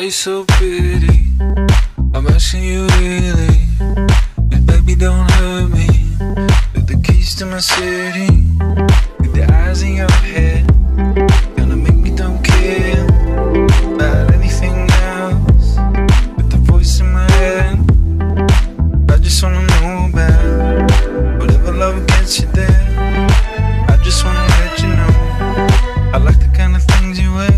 Why you so pretty? I'm asking you really. And baby don't hurt me. With the keys to my city, with the eyes in your head, gonna make me don't care about anything else. With the voice in my head, I just wanna know about whatever love gets you there. I just wanna let you know I like the kind of things you wear.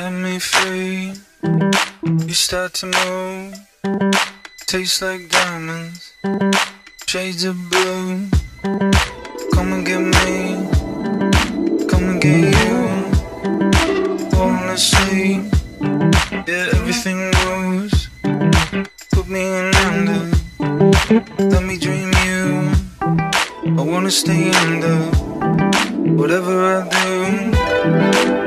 Set me free, you start to move. Tastes like diamonds, shades of blue. Come and get me, come and get you. Falling asleep, yeah, everything moves. Put me in under, let me dream you. I wanna stay under, whatever I do.